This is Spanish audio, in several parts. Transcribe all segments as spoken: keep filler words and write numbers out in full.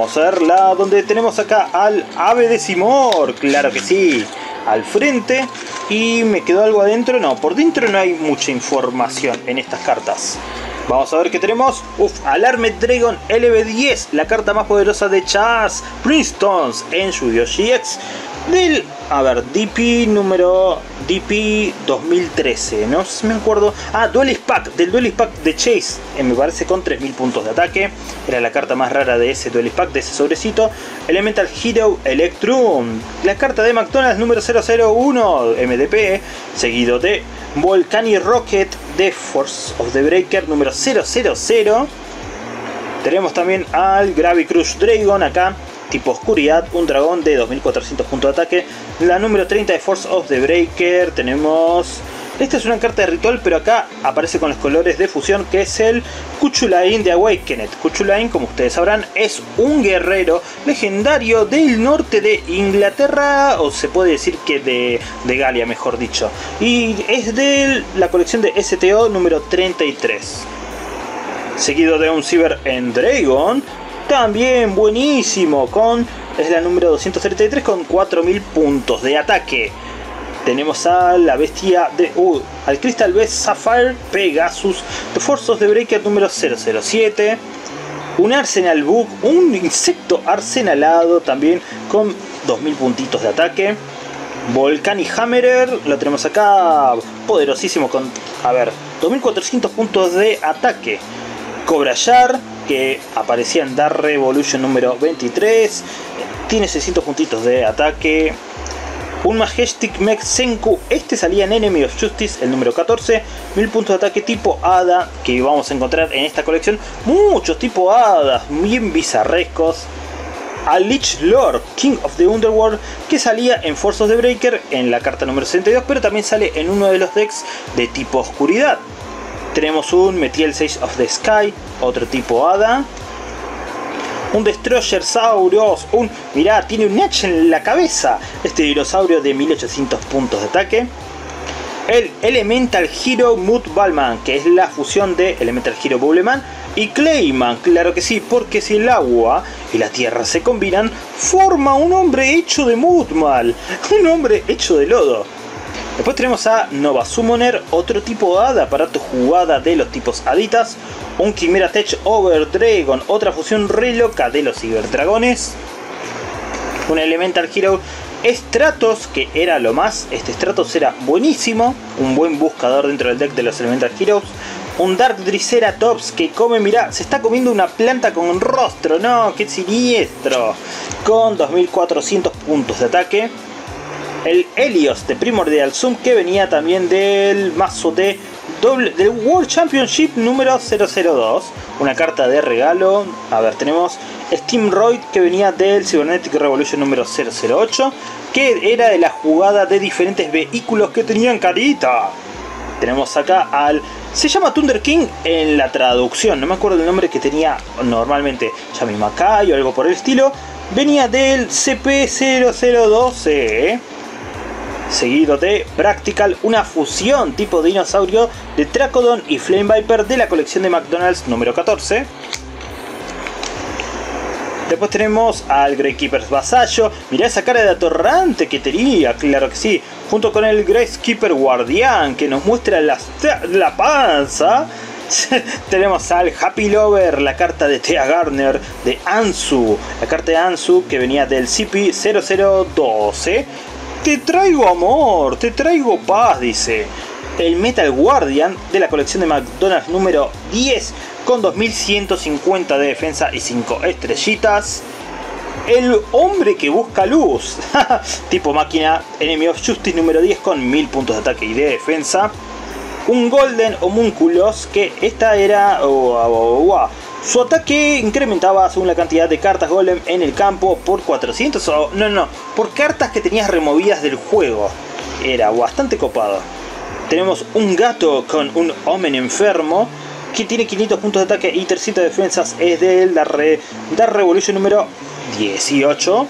Vamos a verla donde tenemos acá al Ave de Simor, claro que sí, al frente. Y me quedó algo adentro, no, por dentro no hay mucha información en estas cartas. Vamos a ver qué tenemos. Uf, Alarme Dragon L B diez, la carta más poderosa de Chaz Princeton en Yu-Gi-Oh G X del, a ver, D P número D P dos mil trece, no sé si me acuerdo. Ah, Duelist Pack, del Duelist Pack de Chase, eh, me parece, con tres mil puntos de ataque. Era la carta más rara de ese Duelist Pack, de ese sobrecito. Elemental Hero Electrum, la carta de McDonald's número cero cero uno, M D P, seguido de Volcanic Rocket de Force of the Breaker número cero cero cero. Tenemos también al Gravicrush Dragon acá, tipo oscuridad, un dragón de dos mil cuatrocientos puntos de ataque, la número treinta de Force of the Breaker. Tenemos, esta es una carta de ritual, pero acá aparece con los colores de fusión, que es el Cú Chulainn the Awakened. Cú Chulainn, como ustedes sabrán, es un guerrero legendario del norte de Inglaterra, o se puede decir que de, de Galia, mejor dicho, y es de la colección de S T O número treinta y tres, seguido de un Cyber Dragon, también buenísimo, con, es la número doscientos treinta y tres, con cuatro mil puntos de ataque. Tenemos a la bestia de uh, al Crystal Best Sapphire Pegasus de Force of the Breaker número cero cero siete, un Arsenal Bug, un insecto arsenalado también con dos mil puntitos de ataque. Volcanic Hammerer, lo tenemos acá, poderosísimo, con, a ver, dos mil cuatrocientos puntos de ataque. Cobra Yar, que aparecía en Dark Revolution número veintitrés, tiene seiscientos puntitos de ataque. Un Majestic Mech Senku, este salía en Enemy of Justice, el número catorce, mil puntos de ataque tipo hada, que vamos a encontrar en esta colección muchos tipo hadas, bien bizarrescos. A Lich Lord, King of the Underworld, que salía en Force of the Breaker en la carta número sesenta y dos, pero también sale en uno de los decks de tipo oscuridad. Tenemos un Metiel Sage of the Sky, otro tipo hada. Un Destroyer Sauros, un, mirá, tiene un hacha en la cabeza, este dinosaurio de mil ochocientos puntos de ataque. El Elemental Hero Mudballman, que es la fusión de Elemental Hero Bubbleman y Clayman, claro que sí, porque si el agua y la tierra se combinan, forma un hombre hecho de Mudmal, un hombre hecho de lodo. Después tenemos a Nova Summoner, otro tipo hada para tu jugada de los tipos haditas. Un Chimera Tech Over Dragon, otra fusión re loca de los ciberdragones. Un Elemental Hero Stratos, que era lo más. Este Stratos era buenísimo, un buen buscador dentro del deck de los Elemental Heroes. Un Dark Drisera Tops, que come, mirá, se está comiendo una planta con un rostro, no, qué siniestro. Con dos mil cuatrocientos puntos de ataque. El Helios de Primordial Zoom, que venía también del mazo de doble, del World Championship número cero cero dos, una carta de regalo. A ver, tenemos Steamroid, que venía del Cybernetic Revolution número cero cero ocho, que era de la jugada de diferentes vehículos que tenían carita. Tenemos acá al, se llama Thunder King en la traducción, no me acuerdo el nombre que tenía normalmente, Yami Makai o algo por el estilo. Venía del C P cero cero doce, seguido de Practical, una fusión tipo dinosaurio de Trachodon y Flame Viper de la colección de McDonald's número catorce. Después tenemos al Greykeeper's Vasallo, mirá esa cara de atorrante que tenía, claro que sí, junto con el Greykeeper Guardián, que nos muestra la, la panza. Tenemos al Happy Lover, la carta de Thea Gardner de Anzu, la carta de Anzu que venía del C P cero cero doce. Te traigo amor, te traigo paz, dice. El Metal Guardian de la colección de McDonald's número diez, con dos mil ciento cincuenta de defensa y cinco estrellitas. El hombre que busca luz, tipo máquina, Enemy of Justice número diez, con mil puntos de ataque y de defensa. Un Golden Homunculus, que esta era, wow, wow, wow. Su ataque incrementaba según la cantidad de cartas Golem en el campo por cuatrocientos, o no, no, por cartas que tenías removidas del juego. Era bastante copado. Tenemos un gato con un Omen enfermo, que tiene quinientos puntos de ataque y trescientas defensas. Es del Dark Re Revolution número dieciocho.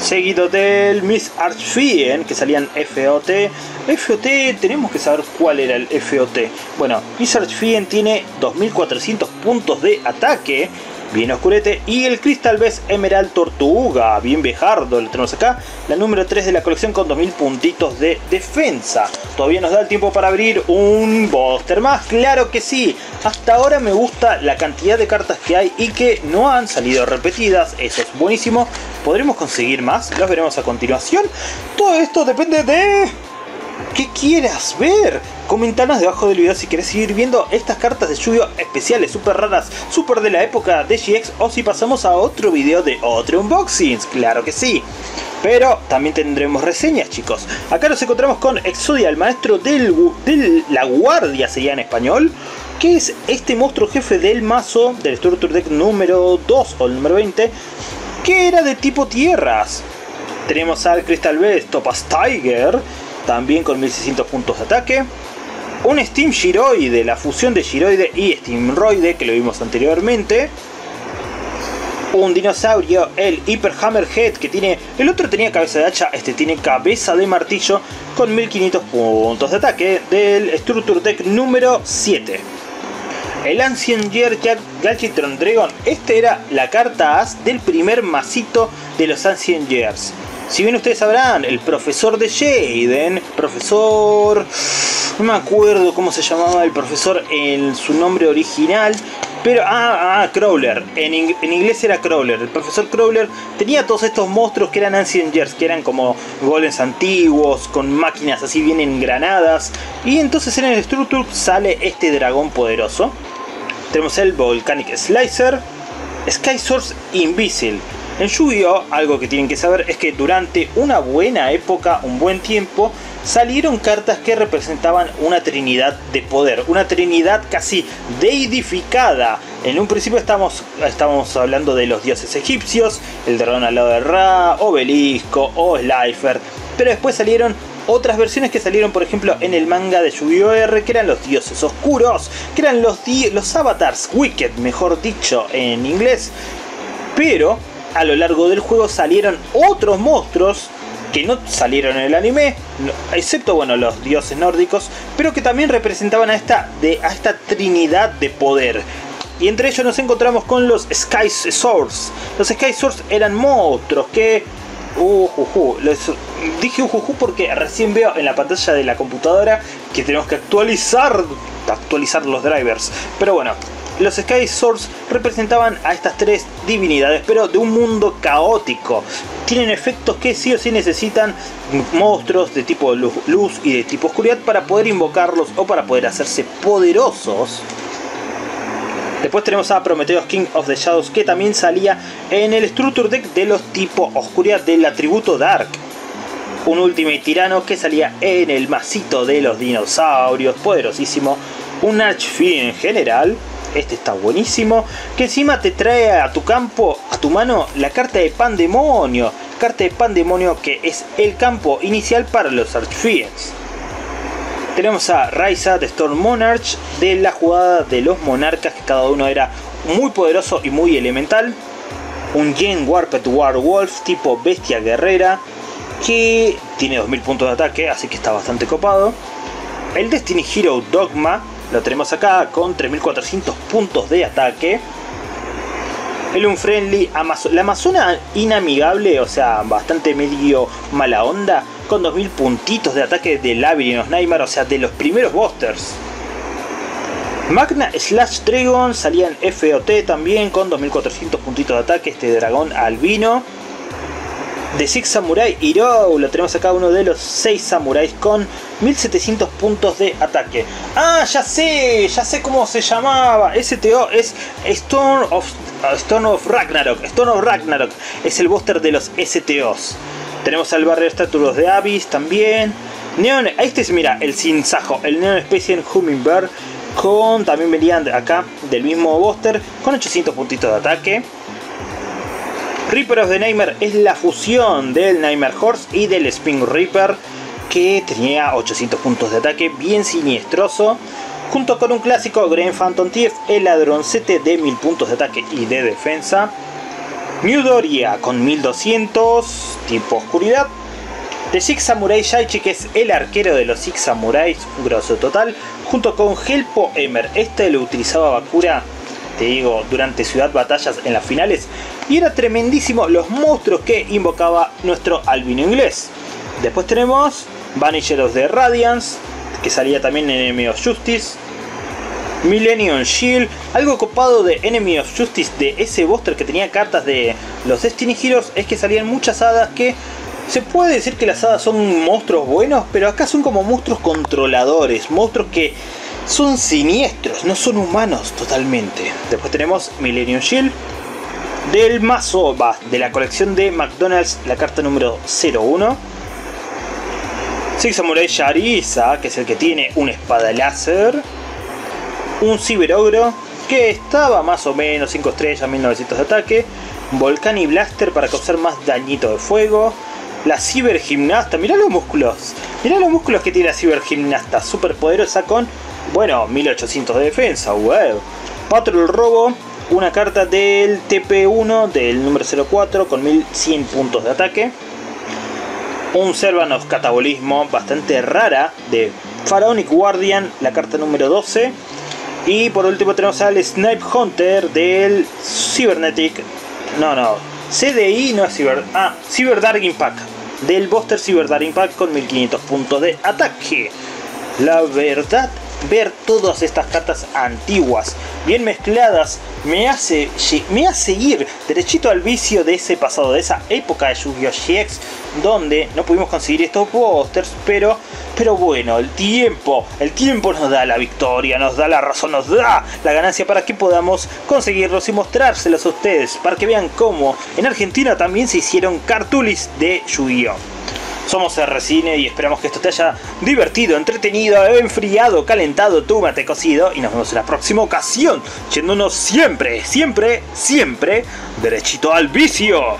Seguido del Miss Archfiend, que salían F O T. F O T, tenemos que saber cuál era el F O T. Bueno, Miss Archfiend tiene dos mil cuatrocientos puntos de ataque. bien oscurete. Y el Crystal Best Emerald Tortuga, bien viejardo, lo tenemos acá. La número tres de la colección con dos mil puntitos de defensa. ¿Todavía nos da el tiempo para abrir un booster más? ¡Claro que sí! Hasta ahora me gusta la cantidad de cartas que hay y que no han salido repetidas. Eso es buenísimo. ¿Podremos conseguir más? Los veremos a continuación. Todo esto depende de... ¿qué quieras ver? Comentanos debajo del video si querés seguir viendo estas cartas de Yu-Gi-Oh especiales, super raras, super de la época de G X, o si pasamos a otro video de otro unboxings, claro que sí. Pero también tendremos reseñas, chicos. Acá nos encontramos con Exodia, el maestro del, de la guardia sería en español, que es este monstruo jefe del mazo del Structure Deck número dos o el número veinte, que era de tipo tierras. Tenemos al Crystal Best Topaz Tiger, también con mil seiscientos puntos de ataque. Un Steam Giroide, la fusión de Giroide y Steamroide, que lo vimos anteriormente. Un dinosaurio, el Hyper Hammerhead, que tiene... el otro tenía cabeza de hacha, este tiene cabeza de martillo, con mil quinientos puntos de ataque, del Structure Deck número siete. El Ancient Gear Galchitron Dragon, este era la carta as del primer masito de los Ancient Gears. Si bien ustedes sabrán, el profesor de Jaden, profesor... no me acuerdo cómo se llamaba el profesor en su nombre original, pero... ah, ah Crowler, en, in, en inglés era Crowler, el profesor Crowler tenía todos estos monstruos que eran Ancient Gears, que eran como golems antiguos, con máquinas así bien engranadas, y entonces en el Structure sale este dragón poderoso. Tenemos el Volcanic Slicer, Skyzors Invisible. En Yu-Gi-Oh, algo que tienen que saber es que durante una buena época, un buen tiempo, salieron cartas que representaban una trinidad de poder, una trinidad casi deidificada. En un principio estamos, estamos hablando de los dioses egipcios, el dragón al lado de Ra, Obelisco o Slifer, pero después salieron otras versiones que salieron, por ejemplo, en el manga de Yu-Gi-Oh R, que eran los dioses oscuros, que eran los, los avatars, Wicked, mejor dicho en inglés, pero... a lo largo del juego salieron otros monstruos que no salieron en el anime, excepto bueno los dioses nórdicos, pero que también representaban a esta, de, a esta trinidad de poder. Y entre ellos nos encontramos con los Skyzors. Los Skyzors eran monstruos que... Uh, uh, uh, los, dije uh, uh, porque recién veo en la pantalla de la computadora que tenemos que actualizar, actualizar los drivers. Pero bueno... los Skyzors representaban a estas tres divinidades, pero de un mundo caótico. Tienen efectos que sí o sí necesitan monstruos de tipo luz y de tipo oscuridad para poder invocarlos o para poder hacerse poderosos. Después tenemos a Prometheus King of the Shadows, que también salía en el Structure Deck de los tipo oscuridad del atributo Dark. Un Ultimate Tirano que salía en el masito de los dinosaurios, poderosísimo. Un Archfiend en general. Este está buenísimo, que encima te trae a tu campo, a tu mano, la carta de Pandemonio. Carta de Pandemonio que es el campo inicial para los Archfiends. Tenemos a Raisa de Storm Monarch, de la jugada de los monarcas, que cada uno era muy poderoso y muy elemental. Un Gen Warped Warwolf tipo bestia guerrera, que tiene dos mil puntos de ataque, así que está bastante copado. El Destiny Hero Dogma lo tenemos acá con tres mil cuatrocientos puntos de ataque. El Unfriendly, Amazo la Amazona inamigable, o sea, bastante medio mala onda, con dos mil puntitos de ataque de Labyrinth of Nightmare, o sea, de los primeros boosters. Magna Slash Dragon salía en F O T también con dos mil cuatrocientos puntitos de ataque, este dragón albino. The Six Samurai Hero, lo tenemos acá, uno de los seis samuráis con mil setecientos puntos de ataque. Ah, ya sé, ya sé cómo se llamaba. S T O es Stone of, Stone of Ragnarok. Stone of Ragnarok es el booster de los S T Os. Tenemos al Barrio Estatuas de Abyss también. Neon, este es, mira, el Sinsajo, el Neon Specien Hummingbird, con, también venían acá del mismo booster, con ochocientos puntitos de ataque. Reaper of the Nightmare es la fusión del Nightmare Horse y del Spin Reaper, que tenía ochocientos puntos de ataque, bien siniestroso. Junto con un clásico Green Phantom Thief, el ladroncete de mil puntos de ataque y de defensa. New Doria con mil doscientos, tipo oscuridad. The Six Samurai Shaichi, que es el arquero de los Six Samurais, grosso total. Junto con Helpo Emer, este lo utilizaba Bakura te digo, durante Ciudad Batallas en las finales, y era tremendísimo los monstruos que invocaba nuestro albino inglés. Después tenemos Banisher of the Radiance, que salía también en Enemy of Justice, Millennium Shield, algo copado de Enemy of Justice, de ese booster que tenía cartas de los Destiny Heroes, es que salían muchas hadas que... se puede decir que las hadas son monstruos buenos, pero acá son como monstruos controladores, monstruos que son siniestros, no son humanos totalmente. Después tenemos Millennium Shield, del mazo va de la colección de McDonald's, la carta número cero uno. Six Samurai Yariza, que es el que tiene una espada láser. Un Ciberogro, que estaba más o menos cinco estrellas, mil novecientos de ataque. Volcani Blaster para causar más dañito de fuego. La Cibergimnasta, mirá los músculos. Mirá los músculos que tiene la Cibergimnasta. Super poderosa con, bueno, mil ochocientos de defensa. Wow. Patrol Robo, una carta del T P uno del número cero cuatro con mil cien puntos de ataque. Un Servanos Catabolismo, bastante rara, de Pharaonic Guardian, la carta número doce. Y por último tenemos al Snipe Hunter del Cybernetic. No, no. C D I no es Cyber... Ah, Cyber Dark Impact. Del Buster Cyber Dark Impact con mil quinientos puntos de ataque. La verdad, ver todas estas cartas antiguas, bien mezcladas, me hace, me hace ir derechito al vicio de ese pasado, de esa época de Yu-Gi-Oh G X, donde no pudimos conseguir estos posters, pero, pero bueno, el tiempo, el tiempo nos da la victoria, nos da la razón, nos da la ganancia para que podamos conseguirlos y mostrárselos a ustedes, para que vean cómo en Argentina también se hicieron cartulis de Yu-Gi-Oh. Somos R-Cine y esperamos que esto te haya divertido, entretenido, enfriado, calentado, tú mate cocido. Y nos vemos en la próxima ocasión, yéndonos siempre, siempre, siempre derechito al vicio.